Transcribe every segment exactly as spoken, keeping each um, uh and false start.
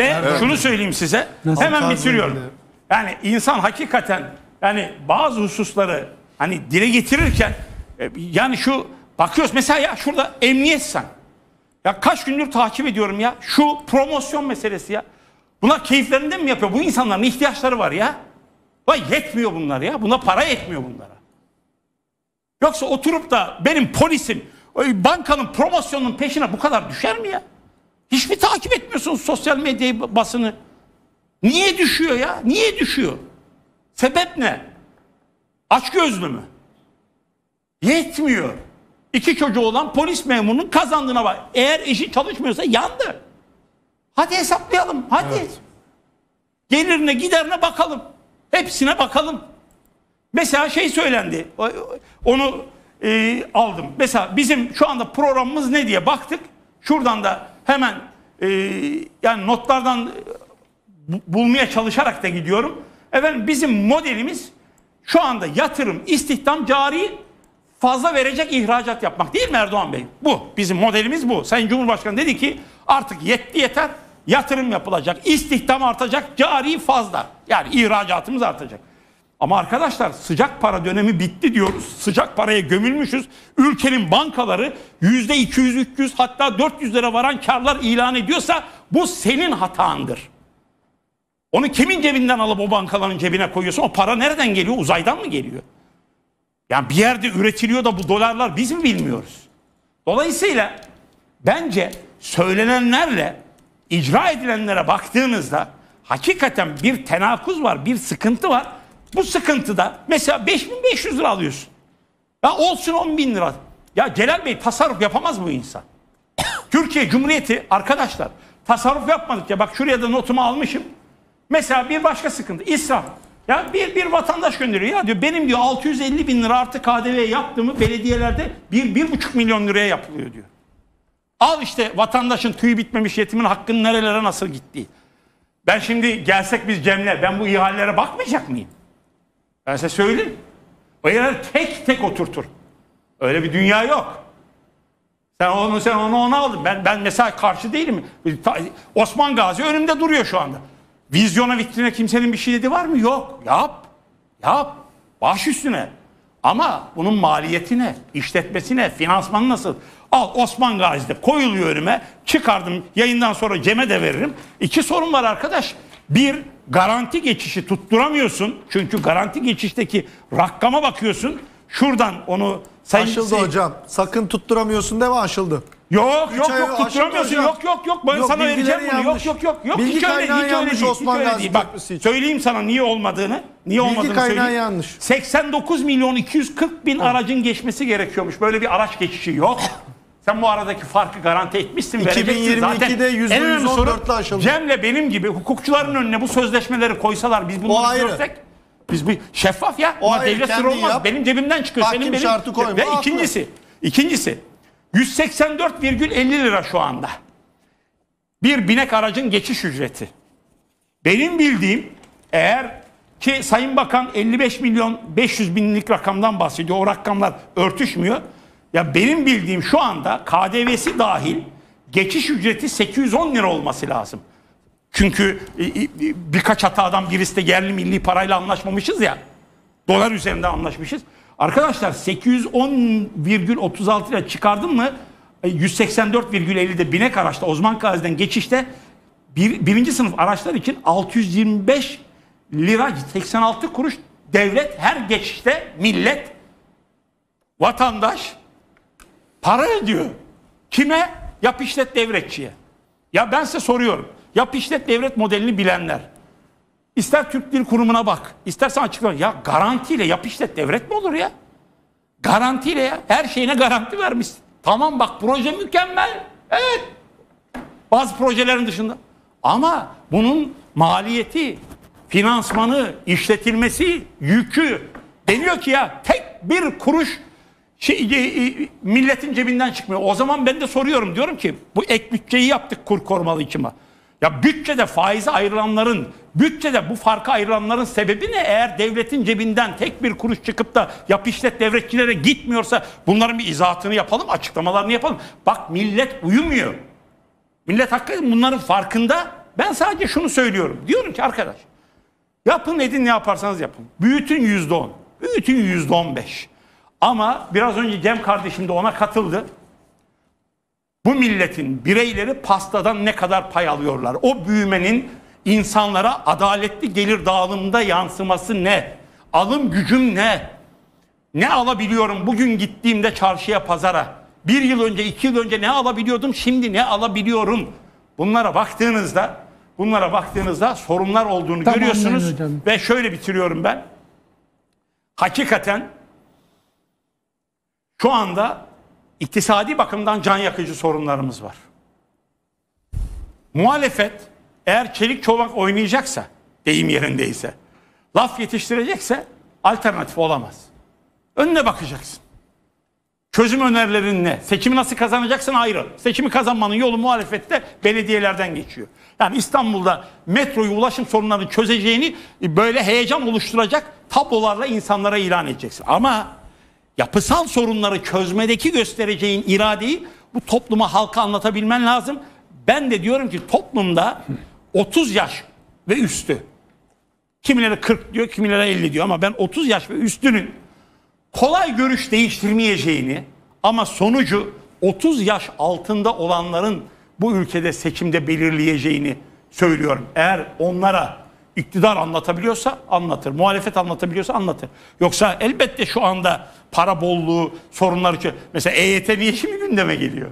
Ve evet. şunu söyleyeyim size, Nasıl hemen bitiriyorum. Öyle. Yani insan hakikaten yani bazı hususları hani dile getirirken yani şu bakıyoruz mesela ya şurada emniyet sen. Ya kaç gündür takip ediyorum ya şu promosyon meselesi ya. Bunlar keyiflerinden mi yapıyor? Bu insanların ihtiyaçları var ya. Vay yetmiyor bunlar ya. Buna para yetmiyor bunlara. Yoksa oturup da benim polisim bankanın promosyonunun peşine bu kadar düşer mi ya? Hiç mi takip etmiyorsunuz sosyal medyayı, basını? Niye düşüyor ya? Niye düşüyor? Sebep ne? Açgözlü mü? Yetmiyor. İki çocuğu olan polis memurunun kazandığına bak. Eğer eşi çalışmıyorsa yandı. Hadi hesaplayalım. Hadi. Evet. Gelirine giderine bakalım. Hepsine bakalım. Mesela şey söylendi. Onu e, aldım. Mesela bizim şu anda programımız ne diye baktık. Şuradan da hemen e, yani notlardan e, bulmaya çalışarak da gidiyorum. Efendim bizim modelimiz şu anda yatırım, istihdam, cari fazla verecek ihracat yapmak değil mi Erdoğan Bey? Bu bizim modelimiz bu. Sayın Cumhurbaşkanı dedi ki artık yetti yeter, yatırım yapılacak, istihdam artacak, cari fazla. Yani ihracatımız artacak. Ama arkadaşlar sıcak para dönemi bitti diyoruz. Sıcak paraya gömülmüşüz. Ülkenin bankaları yüzde iki yüz üç yüz hatta dört yüzlere varan karlar ilan ediyorsa bu senin hatandır. Onu kimin cebinden alıp o bankaların cebine koyuyorsun? O para nereden geliyor? Uzaydan mı geliyor? Yani bir yerde üretiliyor da bu dolarlar biz mi bilmiyoruz? Dolayısıyla bence söylenenlerle icra edilenlere baktığınızda hakikaten bir tenakuz var, bir sıkıntı var. Bu sıkıntıda mesela beş bin beş yüz lira alıyorsun. Ya olsun on bin lira. Ya Celal Bey tasarruf yapamaz bu insan. Türkiye Cumhuriyeti arkadaşlar tasarruf yapmadık ya bak şuraya da notumu almışım. Mesela bir başka sıkıntı israf. Ya bir, bir vatandaş gönderiyor ya diyor benim diyor altı yüz elli bin lira artı K D V yaptığımı belediyelerde bir, bir buçuk milyon liraya yapılıyor diyor. Al işte vatandaşın tüyü bitmemiş yetimin hakkının nerelere nasıl gittiği. Ben şimdi gelsek biz Cem'le ben bu ihalelere bakmayacak mıyım? Ben size söyleyeyim. O yerler tek tek oturtur. Öyle bir dünya yok. Sen onu sen onu ona aldın. Ben, ben mesela karşı değilim. Osman Gazi önümde duruyor şu anda. Vizyona vitrine kimsenin bir şey dediği var mı? Yok. Yap. Yap. Baş üstüne. Ama bunun maliyeti ne? İşletmesi ne? Finansmanı nasıl? Al Osman Gazi'de koyuluyor önüme. Çıkardım. Yayından sonra Cem'e de veririm. İki sorun var arkadaş. Bir, garanti geçişi tutturamıyorsun. Çünkü garanti geçişteki rakama bakıyorsun. Şuradan onu... Aşıldı şey... hocam. Sakın tutturamıyorsun deme aşıldı. Yok yok yok tutturamıyorsun. Yok yok yok. Ben yok, sana vereceğim bunu. Yanlış. Yok yok yok. Bilgi hiç kaynağı öyle, yanlış öyle Osman Gazi. Bak söyleyeyim sana niye olmadığını. Niye bilgi olmadığını kaynağı söyleyeyim. Yanlış. seksen dokuz milyon iki yüz kırk bin ha. aracın geçmesi gerekiyormuş. Böyle bir araç geçişi yok. Sen bu aradaki farkı garanti etmişsin. iki bin yirmi ikide yüzde yüz on dörtle aşıldı. Cem'le benim gibi hukukçuların önüne bu sözleşmeleri koysalar biz bunu görsek. Biz bu şeffaf ya. O devlet sırrı olmaz. Yap. Benim cebimden çıkıyor. Hakim senin benim. Şartı koyma. Ve haklı. ikincisi. İkincisi. yüz seksen dört virgül elli lira şu anda. Bir binek aracın geçiş ücreti. Benim bildiğim eğer ki Sayın Bakan elli beş milyon beş yüz binlik rakamdan bahsediyor. O rakamlar örtüşmüyor. Ya benim bildiğim şu anda K D V'si dahil geçiş ücreti sekiz yüz on lira olması lazım. Çünkü birkaç hatadan birisi de yerli milli parayla anlaşmamışız ya. Dolar üzerinde anlaşmışız. Arkadaşlar sekiz yüz on virgül otuz altı lira çıkardın mı yüz seksen dört virgül ellide binek araçta Osman Gazi'den geçişte bir, birinci sınıf araçlar için altı yüz yirmi beş lira seksen altı kuruş devlet her geçişte millet vatandaş para ödüyor. Kime? Yap işlet devletçiye. Ya ben size soruyorum. Yap işlet devlet modelini bilenler. İster Türk Dil Kurumu'na bak. İstersen açıkla. Ya garantiyle yap işlet devlet mi olur ya? Garantiyle ya. Her şeyine garanti vermişsin. Tamam bak proje mükemmel. Evet. Bazı projelerin dışında. Ama bunun maliyeti, finansmanı, işletilmesi, yükü. Deniyor ki ya tek bir kuruş şey, milletin cebinden çıkmıyor. O zaman ben de soruyorum. Diyorum ki bu ek bütçeyi yaptık kur korumalı içime. Ya bütçede faize ayrılanların, bütçede bu farka ayrılanların sebebi ne? Eğer devletin cebinden tek bir kuruş çıkıp da yap işlet devletçilere gitmiyorsa bunların bir izahatını yapalım, açıklamalarını yapalım. Bak millet uyumuyor. Millet hakikaten bunların farkında Ben sadece şunu söylüyorum. Diyorum ki arkadaş, yapın edin ne yaparsanız yapın. Büyütün yüzde on. Büyütün yüzde on beş. Ama biraz önce Cem kardeşim de ona katıldı. Bu milletin bireyleri pastadan ne kadar pay alıyorlar? O büyümenin insanlara adaletli gelir dağılımında yansıması ne? Alım gücüm ne? Ne alabiliyorum bugün gittiğimde çarşıya, pazara? Bir yıl önce, iki yıl önce ne alabiliyordum? Şimdi ne alabiliyorum? Bunlara baktığınızda, bunlara baktığınızda sorunlar olduğunu tamam, görüyorsunuz. Ve şöyle bitiriyorum ben. Hakikaten şu anda iktisadi bakımdan can yakıcı sorunlarımız var. Muhalefet eğer çelik çomak oynayacaksa, deyim yerindeyse, laf yetiştirecekse alternatif olamaz. Önüne bakacaksın. Çözüm önerilerin ne? Seçimi nasıl kazanacaksın ayrı. Seçimi kazanmanın yolu muhalefette belediyelerden geçiyor. Yani İstanbul'da metroyu, ulaşım sorunlarını çözeceğini böyle heyecan oluşturacak tablolarla insanlara ilan edeceksin. Ama yapısal sorunları çözmedeki göstereceğin iradeyi bu topluma, halka anlatabilmen lazım. Ben de diyorum ki toplumda otuz yaş ve üstü, kimileri kırk diyor, kimileri elli diyor ama ben otuz yaş ve üstünün kolay görüş değiştirmeyeceğini ama sonucu otuz yaş altında olanların bu ülkede seçimde belirleyeceğini söylüyorum. Eğer onlara iktidar anlatabiliyorsa anlatır, muhalefet anlatabiliyorsa anlatır. Yoksa elbette şu anda para bolluğu, sorunlar için mesela E Y T niye şimdi gündeme geliyor?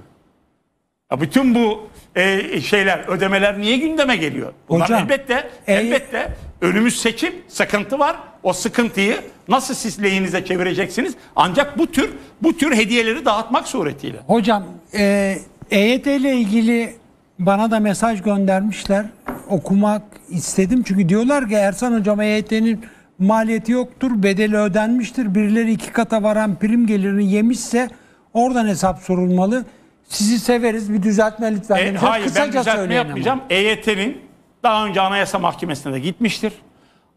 Ya bütün bu e, şeyler, ödemeler niye gündeme geliyor? Bunlar hocam, elbette, e elbette önümüz seçim, sıkıntı var. O sıkıntıyı nasıl siz lehinize çevireceksiniz? Ancak bu tür bu tür hediyeleri dağıtmak suretiyle. Hocam, e, E Y T ile ilgili bana da mesaj göndermişler. Okumak istedim çünkü diyorlar ki Ersan hocam E Y T'nin maliyeti yoktur, bedeli ödenmiştir. Birileri iki kata varan prim gelirini yemişse oradan hesap sorulmalı. Sizi severiz, bir düzeltme lütfen. E, hayır, kısaca ben düzeltme yapmayacağım. E Y T'nin daha önce Anayasa Mahkemesi'ne de gitmiştir.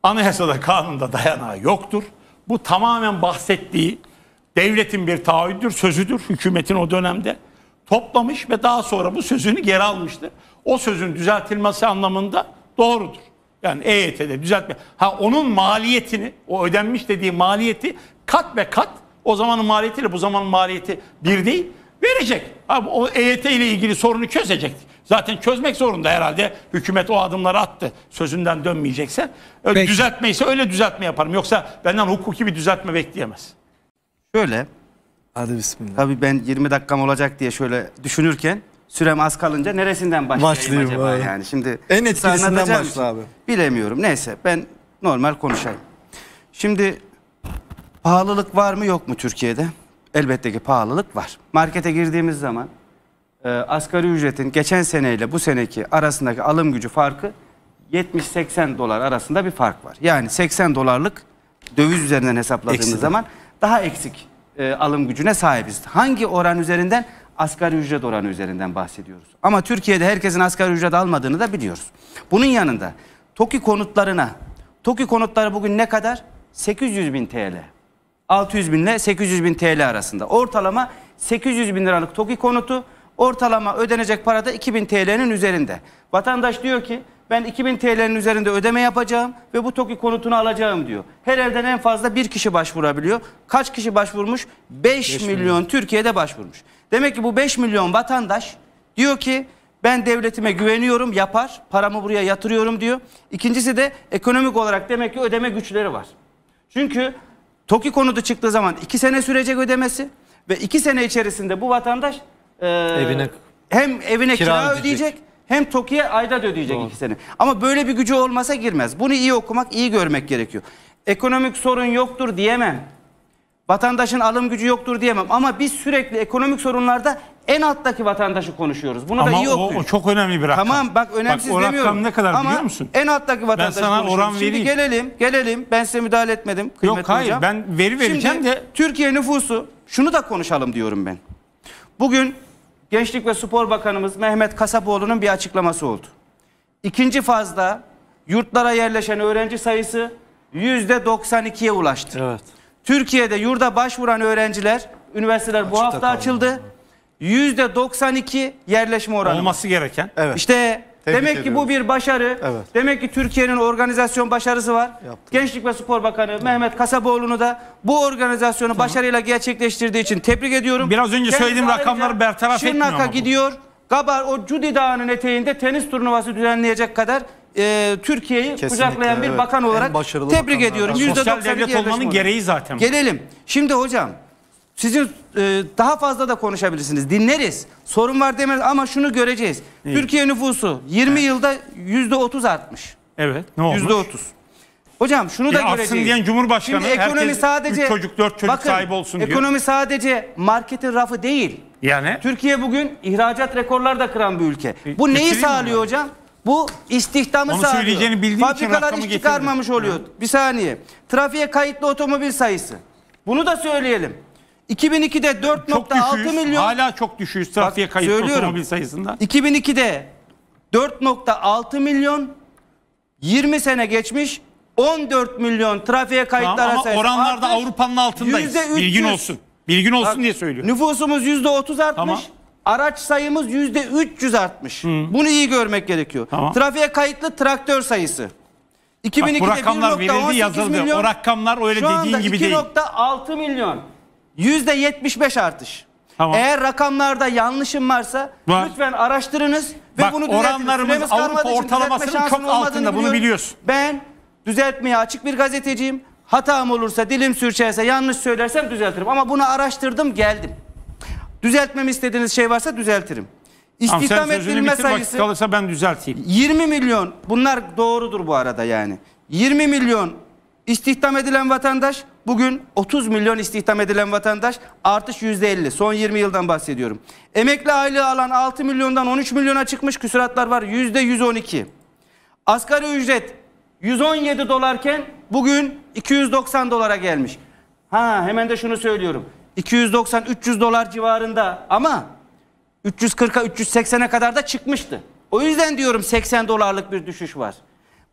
Anayasada, kanunda dayanağı yoktur. Bu tamamen bahsettiği devletin bir taahhüdüdür, sözüdür. Hükümetin o dönemde toplamış ve daha sonra bu sözünü geri almıştı. O sözün düzeltilmesi anlamında doğrudur. Yani E Y T'de düzeltme. Ha, onun maliyetini, o ödenmiş dediği maliyeti kat ve kat, o zamanın maliyetiyle bu zamanın maliyeti bir değil, verecek. Abi, o E Y T ile ilgili sorunu çözecektik. Zaten çözmek zorunda herhalde. Hükümet o adımları attı. Sözünden dönmeyecekse. Peki. Düzeltme ise öyle düzeltme yaparım. Yoksa benden hukuki bir düzeltme bekleyemez. Şöyle. Hadi bismillah. Tabii ben yirmi dakikam olacak diye şöyle düşünürken sürem az kalınca neresinden başlayayım acaba? Abi. Yani şimdi en etkisinden başla abi. Bilemiyorum. Neyse ben normal konuşayım. Şimdi pahalılık var mı yok mu Türkiye'de? Elbette ki pahalılık var. Markete girdiğimiz zaman e, asgari ücretin geçen seneyle bu seneki arasındaki alım gücü farkı yetmiş seksen dolar arasında bir fark var. Yani seksen dolarlık döviz üzerinden hesapladığımız eksik zaman daha eksik e, alım gücüne sahibiz. Hangi oran üzerinden? Asgari ücret oranı üzerinden bahsediyoruz. Ama Türkiye'de herkesin asgari ücret almadığını da biliyoruz. Bunun yanında TOKİ konutlarına, TOKİ konutları bugün ne kadar? sekiz yüz bin T L. altı yüz bin ile sekiz yüz bin T L arasında. Ortalama sekiz yüz bin liralık TOKİ konutu, ortalama ödenecek para da iki bin T L'nin üzerinde. Vatandaş diyor ki ben iki bin T L'nin üzerinde ödeme yapacağım ve bu TOKİ konutunu alacağım diyor. Her evden en fazla bir kişi başvurabiliyor. Kaç kişi başvurmuş? beş milyon Türkiye'de başvurmuş. Demek ki bu beş milyon vatandaş diyor ki ben devletime güveniyorum, yapar, paramı buraya yatırıyorum diyor. İkincisi de ekonomik olarak demek ki ödeme güçleri var. Çünkü TOKİ konutu çıktığı zaman iki sene sürecek ödemesi ve iki sene içerisinde bu vatandaş e, evine, hem evine kira, kira ödeyecek, ödeyecek hem TOKİ'ye aidat ödeyecek. Doğru. iki sene. Ama böyle bir gücü olmasa girmez. Bunu iyi okumak, iyi görmek gerekiyor. Ekonomik sorun yoktur diyemem. Vatandaşın alım gücü yoktur diyemem. Ama biz sürekli ekonomik sorunlarda en alttaki vatandaşı konuşuyoruz. Bunu ama da iyi okuyun. Ama o, o çok önemli bir rakam. Tamam bak önemsiz bak, demiyorum. Rakam ne kadar ama biliyor musun? En alttaki vatandaşı konuşuyoruz. Şimdi gelelim, gelelim. Ben size müdahale etmedim. Kıymet Yok hayır hocam. Ben veri vereceğim Şimdi, de. Türkiye nüfusu, şunu da konuşalım diyorum ben. Bugün Gençlik ve Spor Bakanımız Mehmet Kasapoğlu'nun bir açıklaması oldu. İkinci fazda yurtlara yerleşen öğrenci sayısı yüzde doksan iki'ye ulaştı. Evet. Türkiye'de yurda başvuran öğrenciler, üniversiteler açıkta bu hafta kaldı. Açıldı. yüzde doksan iki yerleşme oranı. Olması gereken. Evet. İşte Tebrik Demek ediyoruz. Ki bu bir başarı. Evet. Demek ki Türkiye'nin organizasyon başarısı var. Yaptım. Gençlik ve Spor Bakanı evet. Mehmet Kasaboğlu'nu da bu organizasyonu tamam. başarıyla gerçekleştirdiği için tebrik ediyorum. Biraz önce Kendisi söylediğim rakamları bertaraf etmiyor ama. Şırnak'a gidiyor. Gabar o Cudi Dağı'nın eteğinde tenis turnuvası düzenleyecek kadar e, Türkiye'yi kucaklayan bir evet. bakan olarak tebrik ediyorum. Sosyal devlet olmanın gereği zaten. Gelelim. Şimdi hocam sizin e, daha fazla da konuşabilirsiniz. Dinleriz. Sorun var demez ama şunu göreceğiz. İyi. Türkiye nüfusu yirmi evet. yılda yüzde otuz artmış. Evet. Ne olmuş? yüzde otuz. Hocam şunu ya da göreceğiz. Diyen Cumhurbaşkanı Şimdi ekonomi sadece çocuk dört çocuk bakın, sahibi olsun diyor. Ekonomi sadece marketin rafı değil. Yani Türkiye bugün ihracat rekorlar da kıran bir ülke. Bu e, neyi sağlıyor mi? hocam? Bu istihdamı Onu sağlıyor. Fabrikalar iş çıkarmamış getirdim. oluyor. Evet. Bir saniye. Trafiğe kayıtlı otomobil sayısı. Bunu da söyleyelim. iki bin iki'de dört nokta altı milyon. Hala çok düşüyoruz trafiğe kayıtlı söylüyorum. otomobil sayısında. iki bin iki'de dört nokta altı milyon, yirmi sene geçmiş on dört milyon trafiğe kayıtlı tamam, ama sayısı. Ama oranlarda Avrupa'nın altındayız. Bilgin olsun. Bilgin olsun Bak, diye söylüyorum. Nüfusumuz yüzde otuz artmış. Tamam. Araç sayımız yüzde üç yüz artmış. Hı. Bunu iyi görmek gerekiyor. Tamam. Trafiğe kayıtlı traktör sayısı. iki bin iki'de bir nokta on sekiz milyon. O rakamlar öyle dediğin gibi değil. Şu anda iki nokta altı milyon. yüzde yetmiş beş artış. Tamam. Eğer rakamlarda yanlışım varsa var. lütfen araştırınız ve Bak, bunu düzeltin. Oranlarımız Avrupa ortalamasının çok altında, bunu biliyorsun. Ben düzeltmeye açık bir gazeteciyim. Hatam olursa, dilim sürçerse, yanlış söylersem düzeltirim. Ama bunu araştırdım, geldim. Düzeltmemi istediğiniz şey varsa düzeltirim. İstihdam edilme sayısı kalırsa ben düzelteyim. yirmi milyon, bunlar doğrudur bu arada yani. yirmi milyon istihdam edilen vatandaş, bugün otuz milyon istihdam edilen vatandaş, artış yüzde elli. Son yirmi yıldan bahsediyorum. Emekli aylığı alan altı milyondan on üç milyona çıkmış, küsuratlar var yüzde yüz on iki. Asgari ücret yüz on yedi dolarken bugün iki yüz doksan dolara gelmiş. Ha hemen de şunu söylüyorum. iki yüz doksan üç yüz dolar civarında ama üç yüz kırk'a üç yüz seksene kadar da çıkmıştı. O yüzden diyorum seksen dolarlık bir düşüş var.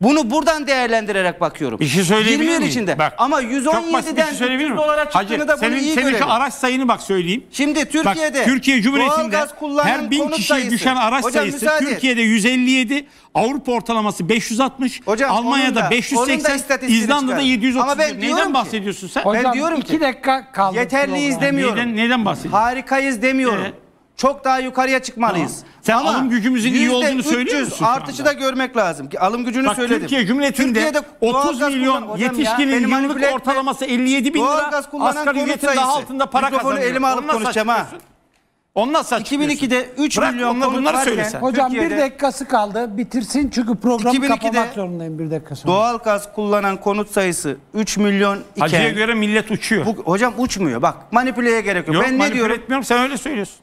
Bunu buradan değerlendirerek bakıyorum. Bir şey söyleyebilir miyim? Bak, ama yüz on yedi'den yüz dolara çıktığını Hacı, da bunu senin, iyi senin görelim. Senin şu araç sayını bak söyleyeyim. Şimdi Türkiye'de bak, Türkiye Cumhuriyeti'nde her bin kişiye sayısı. düşen araç Hocam, sayısı müsaade. Türkiye'de yüz elli yedi, Avrupa ortalaması beş yüz altmış, Hocam, Almanya'da da, beş yüz seksen, İzlanda'da yedi yüz otuz. Neden bahsediyorsun sen? Hocam, ben diyorum ki iki dakika kaldı. Yeterliyiz demiyorum. Neden, neden bahsediyorsun? Harikayız demiyorum. Evet. Çok daha yukarıya çıkmalıyız. Tamam. Sen ama alım gücümüzün iyi olduğunu söylüyor musun? Artışı da görmek lazım. Alım gücünü Bak, söyledim. Türkiye Cumhuriyeti'nde otuz milyon yetişkinin ya, yıllık ortalaması elli yedi bin lira. Asgari ücretin daha altında para kazanıyor. Elime alıp konuşacağım ha. Onunla saçmıyorsun. iki bin iki'de üç milyon konut varken. Hocam Türkiye'de, bir dakikası kaldı. Bitirsin çünkü programı kapamak zorundayım bir dakika sonra. Doğal gaz kullanan konut sayısı üç milyon iken. Hacıya göre millet uçuyor. Bu, hocam uçmuyor. Bak manipüleye gerek yok. Yok, ben ne diyorum? Etmiyorum, sen öyle söylüyorsun.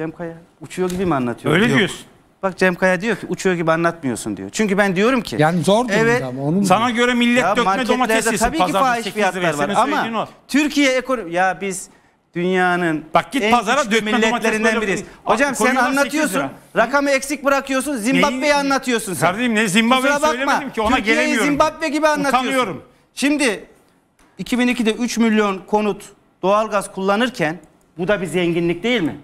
Cem Kaya uçuyor gibi mi anlatıyor? Öyle Yok. diyorsun. Bak Cem Kaya diyor ki uçuyor gibi anlatmıyorsun diyor. Çünkü ben diyorum ki. Yani zor evet, ama onun sana diyor. göre millet ya dökme domates yesin. Tabii ki fahiş fiyatlar var ama o. Türkiye ekonomi... Ya biz dünyanın Bak, git en pazara güçlü milletlerinden biriyiz. Hocam sen anlatıyorsun. Rakamı eksik bırakıyorsun. Zimbabwe'yi anlatıyorsun sen. Kardeşim ne Zimbabwe'yi söylemedim ki ona Türkiye'yi gelemiyorum. Zimbabwe gibi anlatıyorsun. Utanıyorum. Şimdi iki bin iki'de üç milyon konut doğalgaz kullanırken bu da bir zenginlik değil mi?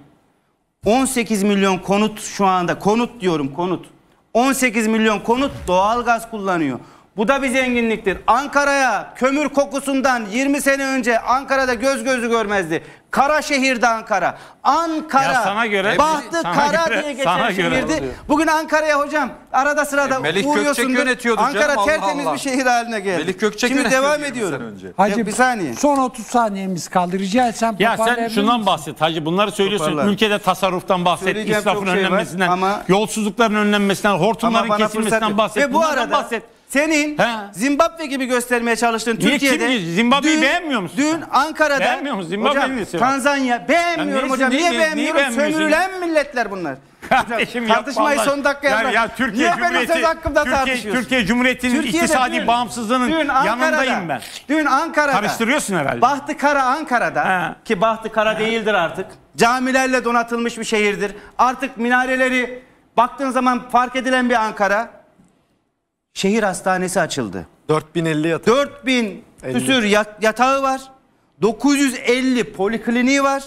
on sekiz milyon konut şu anda konut diyorum konut. on sekiz milyon konut doğalgaz kullanıyor. Bu da bir zenginliktir. Ankara'ya kömür kokusundan yirmi sene önce Ankara'da göz gözü görmezdi. Karaşehir'de Ankara. Ankara. Ya sana göre, bahtı sana kara göre, diye geçen şehirdi. Bugün Ankara'ya hocam arada sırada e, uğruyorsundur. Ankara canım, tertemiz Allah Allah. bir şehir haline geldi. Melih Gökçek Şimdi devam ediyorum. Hacı bir saniye. Son otuz saniyemiz kaldı. Rica etsem Ya sen şundan bahset Hacı. Bunları söylüyorsun. Toparlar. Ülkede tasarruftan bahset. İsrafın şey önlenmesinden. Ama, yolsuzlukların önlenmesinden. Hortumların kesilmesinden bahset. Ve bu arada bahset. Senin He. Zimbabwe gibi göstermeye çalıştığın Niye, Türkiye'de Zimbabwe'yi beğenmiyor musun? Dün Ankara'da beğenmiyor musun? Zimbabwe'yi hocam, Tanzanya beğenmiyorum hocam. Niye, niye beğenmiyorum? Sömürülen milletler bunlar. Kardeşim, tartışmayı son dakikaya bırak. Ya, ya, Türkiye Niye benim söz hakkımda Türkiye, tartışıyorsun? Türkiye Cumhuriyeti'nin iktisadi dün, bağımsızlığının dün yanındayım ben. Dün Ankara'da. Karıştırıyorsun herhalde. Bahtı Kara Ankara'da He. ki Bahtı Kara He. değildir artık. Camilerle donatılmış bir şehirdir. Artık minareleri baktığın zaman fark edilen bir Ankara. Şehir hastanesi açıldı. dört bin elli yatağı. dört bin küsür yatağı var. dokuz yüz elli polikliniği var.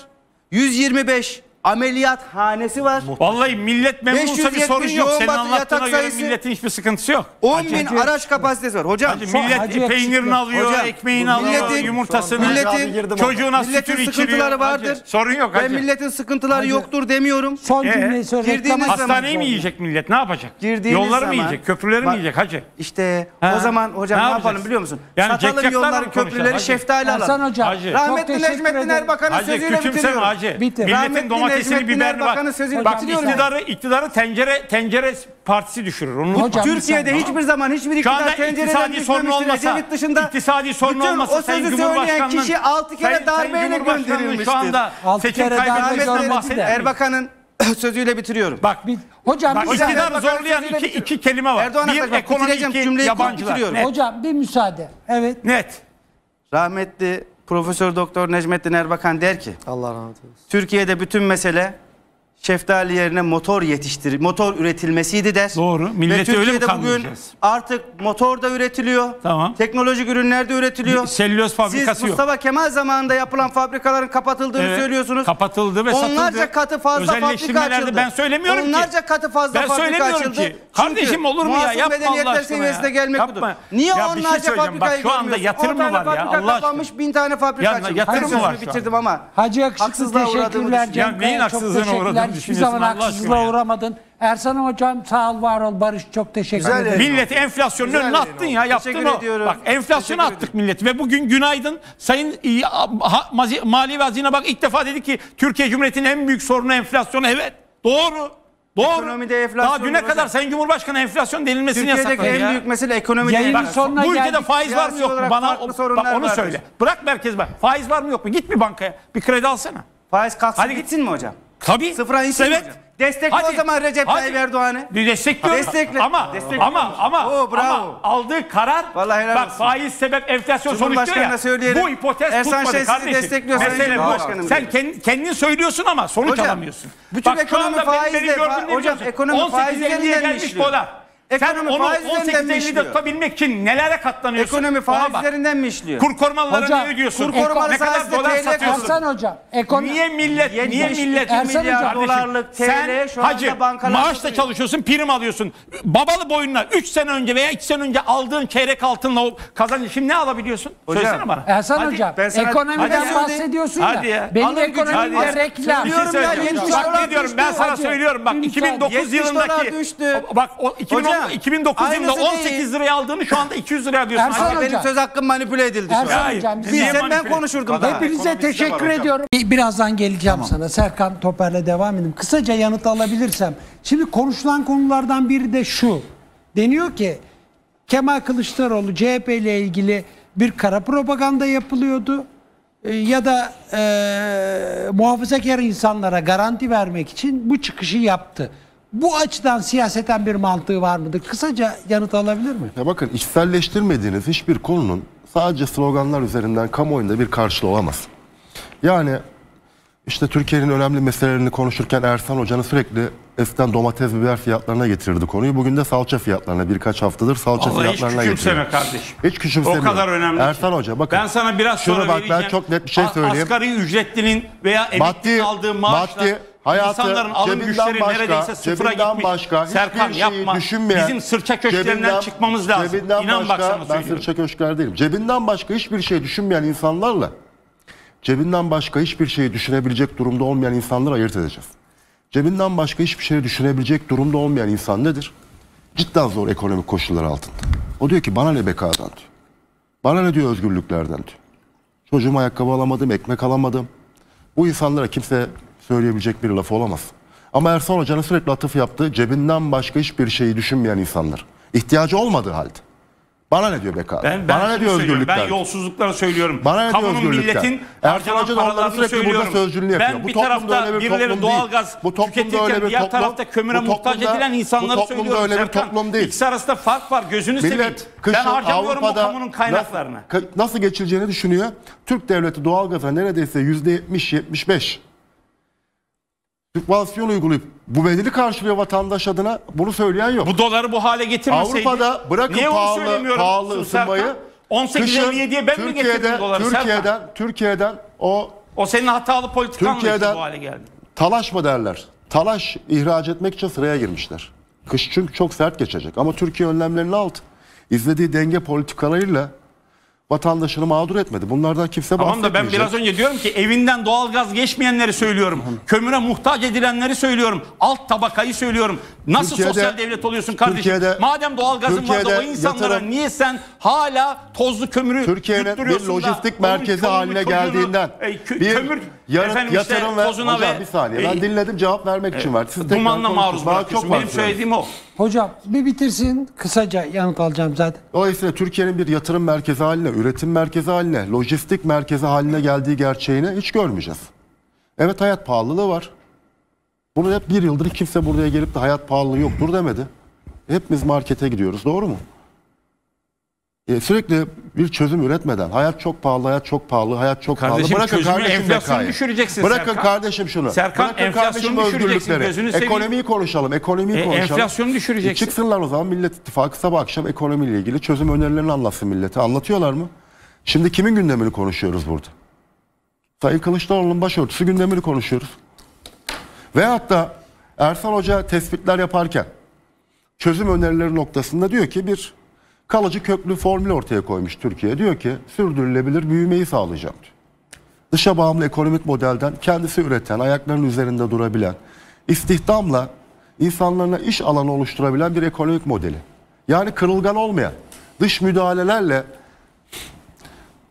yüz yirmi beş ameliyathanesi var. Vallahi millet memnun olsa bir sorun yok. Senin anlattığına göre milletin hiçbir sıkıntısı yok. on bin araç kapasitesi var. Hocam Hacı, millet Hacı peynirini alıyor, hocam, ekmeğini milletin, alıyor, yumurtasını, milletin, çocuğuna sütünü içiriyor. Vardır. Hacı. Sorun yok Hacı. Ben milletin sıkıntıları Hacı. Yoktur demiyorum. Son cümleyi söyleyeyim. Hastaneyi mi yiyecek millet? Ne yapacak? Girdiğiniz yolları zaman, mı yiyecek? Köprüleri bak, mi yiyecek Hacı? İşte ha. O zaman hocam ne, ne yapalım biliyor musun? Yani satalım yolları, köprüleri, şeftali alalım. Rahmetli Necmettin Erbakan'ın sözüyle bitiriyorum. Milletin domates Necmettin biberini Erbakan'ın sözünü bak, iktidarı, iktidarı tencere tencere partisi düşürür. Onu Türkiye'de hiçbir zaman hiçbir iktidar tencereden düşmemiştir. Ecevit dışında iktisadi sorun olmasa o sözü söyleyen kişi altı kere darbeyle gönderilmiştir. Şu anda seçim kaybetmesinden bahsediyor. Erbakan'ın sözüyle bitiriyorum. Bak bir, hocam bak, iktidarı zorlayan iki, iki kelime var. Erdoğan'a bir ekonomi, iki yabancılar. Hocam bir müsaade. Evet. Net. Rahmetli Profesör Doktor Necmettin Erbakan der ki, Allah rahmet eylesin, Türkiye'de bütün mesele şeftali yerine motor yetiştir, motor üretilmesiydi der. Doğru. Milleti öyle mi kandıracağız? Bugün artık motor da üretiliyor. Tamam. Teknolojik ürünler de üretiliyor. Bir selüloz fabrikası yok. Siz Mustafa yok. Kemal zamanında yapılan fabrikaların kapatıldığını evet, söylüyorsunuz. Kapatıldı ve satıldı. Onlarca katı fazla fabrika açıldı. Ben söylemiyorum Onlarca ki. Onlarca katı fazla ben fabrika açıldı. Ki. Kardeşim olur mu ya? Yapma Allah aşkına ya. Gelmek yapma. Niye ya onlarca şey fabrikayı görmüyorsun? Şu anda yatırım mı var ya? Allah aşkına. Bin tane fabrika açıldı. Yatırım mı var bitirdim ama. Hacı Yakışıklı teşekkürler. Ya neyin haksızlığına uğradığını? Hiçbir zaman haksızlığa uğramadın. Ersan hocam sağ ol, var ol, barış, çok teşekkür ederim. Millet enflasyonun önüne attın ya, yaptın o. Bak enflasyonu attık milleti ve bugün günaydın Sayın Mali ve Hazine bak ilk defa dedi ki Türkiye Cumhuriyeti'nin en büyük sorunu enflasyonu. Evet doğru. Doğru. Ekonomide enflasyon. Daha düne kadar Sayın Cumhurbaşkanı enflasyon denilmesini yasakladı. Türkiye'deki en büyük mesele ekonomi değil. Bu ülkede faiz var mı yok mu? Bana bak onu söyle. Bırak merkez bak. Faiz var mı yok mu? Git bir bankaya. Bir kredi alsana. Faiz kalksın. Hadi gitsin mi hocam? Tabii. Sıfıra insin. Evet. Destekle hadi, o zaman Recep Tayyip Erdoğan'ı. Destekliyor. Destekle. Ama destekle. Ama ama, oo, ama aldığı karar bak faiz sebep enflasyon sonuçtu ya. Bu hipotez Ersan tutmadı kardeşim. Mesele bu. Sen kendin, kendin söylüyorsun ama sonuç hocam, alamıyorsun. Bütün bak, ekonomi faizle hocam ekonomi on sekiz elliye gelmiş dolar. Ekonomi sen onu on sekiz elli'de tutabilmek için nelere katlanıyorsun? Ekonomi faizlerinden mi işliyor? Kur korumalarını ödüyorsun. Kur korumaları ne kadar dolar satıyorsun? Ersan hocam. Ekonomi... Niye millet? Niye millet? Ersan hocam. Dolarlık, T L, sen hacı maaşla çalışıyorsun, prim alıyorsun. Babalı boyunla üç sene önce veya iki sene önce aldığın çeyrek altınla o kazancı şimdi ne alabiliyorsun? Hocam, söylesene bana. Ersan hadi, hocam. Ben sana, ekonomiden hadi, bahsediyorsun hadi, ya. Hadi, benim ekonomide reklam. Bak ne diyorum ben sana söylüyorum. Bak iki bin dokuz yılındaki bak iki bin on iki bin dokuz yılında on sekiz liraya aldığını şu anda iki yüz liraya alıyorsun. Ersan hocam, benim söz hakkım manipüle edildi. Ersan hocam, biz sen ben konuşurdum. Hepinize teşekkür ediyorum. Birazdan geleceğim tamam. Sana. Serkan Toper'le devam edeyim. Kısaca yanıt alabilirsem. Şimdi konuşulan konulardan biri de şu. Deniyor ki Kemal Kılıçdaroğlu C H P ile ilgili bir kara propaganda yapılıyordu. E, ya da e, muhafazakar insanlara garanti vermek için bu çıkışı yaptı. Bu açıdan siyaseten bir mantığı var mıdır? Kısaca yanıt alabilir mi? Ya bakın içselleştirmediğiniz hiçbir konunun sadece sloganlar üzerinden kamuoyunda bir karşılığı olamaz. Yani işte Türkiye'nin önemli meselelerini konuşurken Ersan Hoca'nın sürekli eskiden domates biber fiyatlarına getirirdi konuyu. Bugün de salça fiyatlarına birkaç haftadır salça vallahi fiyatlarına getiriyor. Hiç küçümseme kardeşim. Hiç küçümsemiyor. O kadar önemli. Ersan Hoca bakın. Ben sana biraz sonra bak, vereceğim. Ben çok net bir şey söyleyeyim. Asgari ücretlinin veya emeklinin aldığı maaşla... Maddi, hayatı, İnsanların alım güçleri başka, neredeyse sıfıra gitmiş. Başka, Serkan yapma. Bizim sırça köşklerinden çıkmamız lazım. İnan bak sana söylüyorum. Ben sırça köşkler değilim. Cebinden başka hiçbir şey düşünmeyen insanlarla cebinden başka hiçbir şeyi düşünebilecek durumda olmayan insanları ayırt edeceğiz. Cebinden başka hiçbir şeyi düşünebilecek durumda olmayan insan nedir? Cidden zor ekonomik koşullar altında. O diyor ki bana ne bekadan diyor. Bana ne diyor özgürlüklerden diyor. Çocuğuma ayakkabı alamadım, ekmek alamadım. Bu insanlara kimse... söyleyebilecek bir laf olamaz. Ama Ersan Hoca'nın sürekli atıf yaptığı cebinden başka hiçbir şeyi düşünmeyen insanlar. İhtiyacı olmadığı halde. Bana ne diyor be kardeşim? Ben, ben bana ne diyor özgürlükler? Ben yolsuzlukları söylüyorum. Bana ne diyor özgürlükler? Ersan Hoca da onların sürekli burada sözcülüğünü yapıyor. Ben bu bir tarafta birileri doğalgaz tüketirken diğer toplum, tarafta kömüre muhtaç edilen insanları söylüyorum. Bu toplumda öyle bir toplum değil. İkisi arasında fark var. Gözünü seveyim. Ben harcamıyorum bu kamunun kaynaklarını. Nasıl geçileceğini düşünüyor. Türk devleti doğalgaza neredeyse yüzde yetmiş yetmiş beş... Sübvansiyon uygulayıp bu bedeli karşılıyor vatandaş adına, bunu söyleyen yok. Bu doları bu hale getirmeseydi. Avrupa'da bırakın niye pahalı, pahalı ısınmayı. on sekiz elliye ben mi getirdim doları? Türkiye'den, Türkiye'den o... O senin hatalı politikanla bu hale geldi. Talaş mı derler? Talaş ihraç etmek için sıraya girmişler. Kış çünkü çok sert geçecek ama Türkiye önlemlerini aldı. İzlediği denge politikalarıyla vatandaşını mağdur etmedi. Bunlardan kimse tamam bahsetmeyecek. Tamam da ben biraz önce diyorum ki evinden doğalgaz geçmeyenleri söylüyorum. Hı. Kömüre muhtaç edilenleri söylüyorum. Alt tabakayı söylüyorum. Nasıl Türkiye'de, sosyal devlet oluyorsun kardeşim? Türkiye'de, Madem doğalgazın var da o insanlara yatırım, niye sen hala tozlu kömürü Türkiye'nin bir lojistik da, merkezi kömür, haline kömür, geldiğinden e, kö, bir kömür, yar, yatırım işte, ve... Hocam ve, bir saniye ben e, dinledim cevap vermek e, için var. Siz dumanla maruz bırakıyorsun. Benim söylediğim o. Hocam bir bitirsin, kısaca yanıt alacağım zaten. Dolayısıyla Türkiye'nin bir yatırım merkezi haline, üretim merkezi haline, lojistik merkezi haline geldiği gerçeğini hiç görmeyeceğiz. Evet, hayat pahalılığı var. Bunu hep bir yıldır kimse buraya gelip de hayat pahalılığı yoktur demedi. Hepimiz markete gidiyoruz, doğru mu? E, sürekli bir çözüm üretmeden hayat çok pahalı, hayat çok pahalı, hayat çok kardeşim, pahalı. Bırakın kardeşim enflasyonu. Bırakın Serkan. Kardeşim şunu. Serkan, bırakın enflasyonu kardeşim özgürlükleri. Ekonomiyi konuşalım, ekonomiyi e, konuşalım. Enflasyonu düşüreceksin. E, çıksınlar o zaman Millet İttifakı sabah akşam ekonomiyle ilgili çözüm önerilerini anlatsın millete. Anlatıyorlar mı? Şimdi kimin gündemini konuşuyoruz burada? Sayın Kılıçdaroğlu'nun başörtüsü gündemini konuşuyoruz. Veyahut da Ersan Hoca tespitler yaparken çözüm önerileri noktasında diyor ki bir kalıcı köklü formül ortaya koymuş Türkiye. Diyor ki sürdürülebilir büyümeyi sağlayacağım diyor. Dışa bağımlı ekonomik modelden kendisi üreten, ayaklarının üzerinde durabilen, istihdamla insanlarına iş alanı oluşturabilen bir ekonomik modeli. Yani kırılgan olmayan, dış müdahalelerle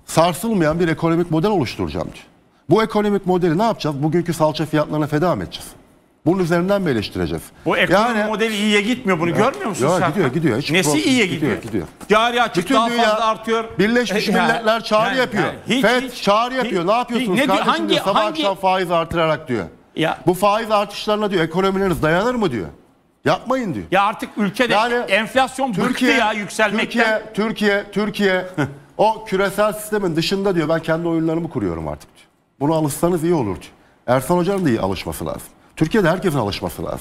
sarsılmayan bir ekonomik model oluşturacağım diyor. Bu ekonomik modeli ne yapacağız? Bugünkü salça fiyatlarına feda mı edeceğiz? Bunun üzerinden mi eleştireceğiz? Bu ekonomi yani, modeli iyiye gitmiyor, bunu ya, görmüyor musun ya, sen? Gidiyor gidiyor. Hiç nesi iyiye gidiyor? gidiyor. Cari açık bütün daha fazla artıyor. Birleşmiş e, Milletler çağrı yani, yapıyor. Yani, F E D çağrı hiç, yapıyor. Hiç, ne yapıyorsunuz ne, kardeşim hangi, diyor, sabah hangi, akşam faiz artırarak diyor. Ya, bu faiz artışlarına diyor ekonomileriniz dayanır mı diyor. Yapmayın diyor. Ya artık ülkede yani, enflasyon bıktı ya yükselmekten. Türkiye, Türkiye, Türkiye o küresel sistemin dışında diyor ben kendi oyunlarımı kuruyorum artık diyor. Buna alışsanız iyi olur diyor. Ersan Hoca'nın da iyi alışması lazım. Türkiye'de herkesin alışması lazım.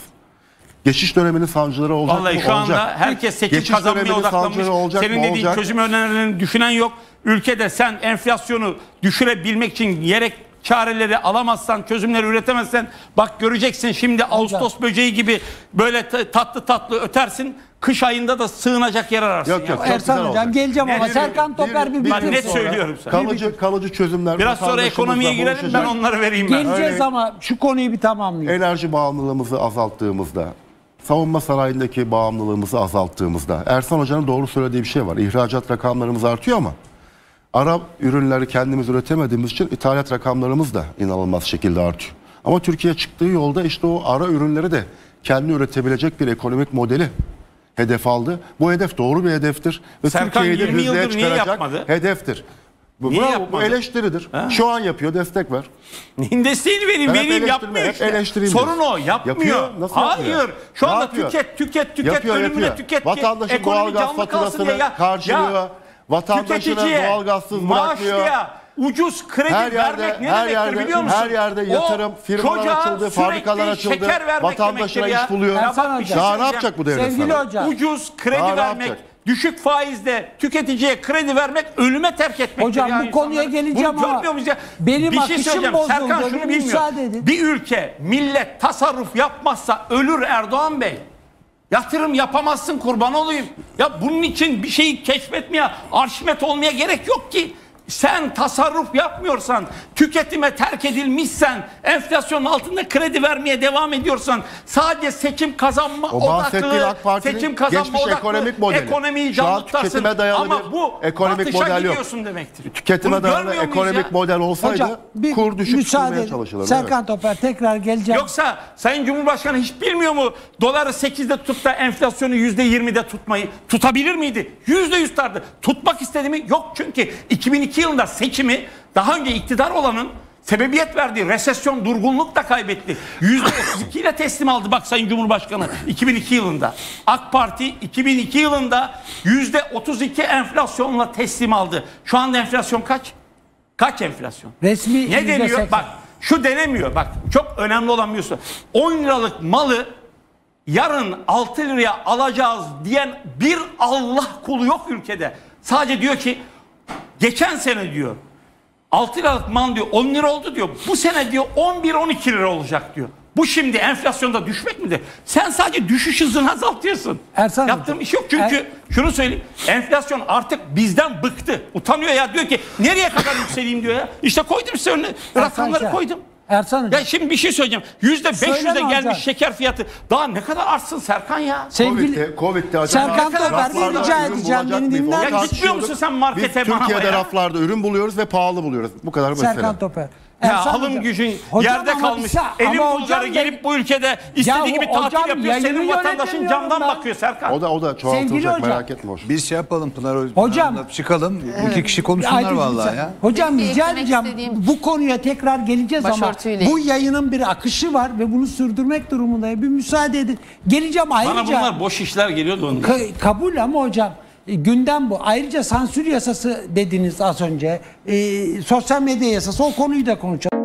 Geçiş döneminin sancıları olacak Vallahi mı? Vallahi şu anda olacak. Herkes seçim geçiş kazanmaya odaklanmış. Olacak Senin dediğin olacak. Çözüm önerilerini düşünen yok. Ülkede sen enflasyonu düşürebilmek için gerek çareleri alamazsan, çözümleri üretemezsen bak göreceksin şimdi Ağustos böceği gibi böyle tatlı tatlı ötersin. Kış ayında da sığınacak yer ararsın. Yok, yok, Ersan Hocam geleceğim ama Serkan Toper bir bitirsin. Net söylüyorum sana. Kalıcı, kalıcı çözümler. Biraz sonra ekonomiye girelim, ben onları vereyim. Ben. Geleceğiz öyle. Ama şu konuyu bir tamamlayalım. Enerji bağımlılığımızı azalttığımızda, savunma sanayindeki bağımlılığımızı azalttığımızda, Ersan Hoca'nın doğru söylediği bir şey var. İhracat rakamlarımız artıyor ama Arap ürünleri kendimiz üretemediğimiz için ithalat rakamlarımız da inanılmaz şekilde artıyor. Ama Türkiye çıktığı yolda işte o ara ürünleri de kendi üretebilecek bir ekonomik modeli hedef aldı. Bu hedef doğru bir hedeftir. Serkan yirmi yıldır niye yapmadı? Hedeftir. Bu, niye bravo, bu eleştiridir. Ha. Şu an yapıyor, destek ver. Desteğini vereyim, vereyim yapmıyor işte. Sorun o, yapmıyor. Yapıyor, nasıl hayır, yapmıyor? Şu ne anda yapıyor? Tüket, tüket, tüket, yapıyor, ölümüne yapıyor. Tüket. Vatandaşın doğalgaz faturasını karşılıyor. Ya. Vatandaşını doğalgazsız bırakmıyor. Maaşlıya ucuz kredi her yerde, vermek ne her demektir yerde, biliyor musun? Her yerde yatırım, firmalar açıldı, fabrikalar açıldı, vatandaşına iş buluyor. Ya. Daha hocam. Ne yapacak bu devlet sevgili sana? Hocam. Ucuz kredi daha vermek, düşük faizle tüketiciye kredi vermek, ölüme terk etmektir. Hocam yani bu konuya insanlar. Geleceğim ama benim bir şey akışım bozuldu. Serkan şunu bilmiyor. Müsaade edin. Bir ülke, millet tasarruf yapmazsa ölür Erdoğan Bey. Yatırım yapamazsın, kurban olayım. Ya bunun için bir şeyi keşfetmeye, arşimet olmaya gerek yok ki. Sen tasarruf yapmıyorsan, tüketime terk edilmişsen, enflasyonun altında kredi vermeye devam ediyorsan, sadece seçim kazanma odaklı, seçim kazanma odaklı ekonomiyi canlı tutarsın. Ama bu ekonomik model gidiyorsun demektir. Tüketime dayalı ekonomik ya? Model olsaydı hocam, bir kur düşük tutmaya çalışılırdı. Serkan evet. Toper tekrar geleceğim. Yoksa Sayın Cumhurbaşkanı hiç bilmiyor mu doları sekizde tutup da enflasyonu yüzde yirmide tutmayı tutabilir miydi? yüzde yüz tardı. Tutmak istedi mi? Yok çünkü iki bin iki yılında seçimi daha önce iktidar olanın sebebiyet verdiği resesyon, durgunluk da kaybetti. yüzde otuz iki ile teslim aldı bak Sayın Cumhurbaşkanı iki bin iki yılında. AK Parti iki bin iki yılında yüzde otuz iki enflasyonla teslim aldı. Şu anda enflasyon kaç? Kaç enflasyon? Resmi ne deniyor? Bak şu denemiyor. Bak çok önemli olan bir şey. on liralık malı yarın altı liraya alacağız diyen bir Allah kulu yok ülkede. Sadece diyor ki geçen sene diyor altı liralık mal diyor on lira oldu diyor. Bu sene diyor on bir on iki lira olacak diyor. Bu şimdi enflasyonda düşmek midir? Sen sadece düşüş hızını azaltıyorsun. Ersan Yaptığım hocam, iş yok çünkü er... şunu söyleyeyim. Enflasyon artık bizden bıktı. Utanıyor ya, diyor ki nereye kadar yükseleyim diyor ya. İşte koydum size önüne. Rakamları Şen. koydum. Ersan hocam. Ya şimdi bir şey söyleyeceğim. yüzde beş yüze gelmiş hocam. şeker fiyatı. Daha ne kadar artsın Serkan ya? Sevgili Covid'de Serkan da vermeyi rica edeceğim. Beni dinler misin? Gitmiyor musun sen markete? Biz Türkiye'de raflarda ürün buluyoruz ve pahalı buluyoruz. Bu kadar basit. Serkan Toper. Ya alım gücün yerde kalmış. Elin Bulgarı gelip bu ülkede istediği gibi tatil yapıyor. Senin vatandaşın camdan bakıyor Serkan. O da o da çoğaltılacak, merak etme. Biz şey yapalım Pınar hocam, çıkalım. İki kişi konuşsunlar vallahi ya. Hocam rica edeceğim. Bu konuya tekrar geleceğiz ama bu yayının bir akışı var ve bunu sürdürmek durumundayım. Bir müsaade edin. Geleceğim ayrıca. Bana bunlar boş işler geliyordu onda. Kabul ama hocam. Gündem bu. Ayrıca sansür yasası dediniz az önce. Ee, sosyal medya yasası, o konuyu da konuşalım.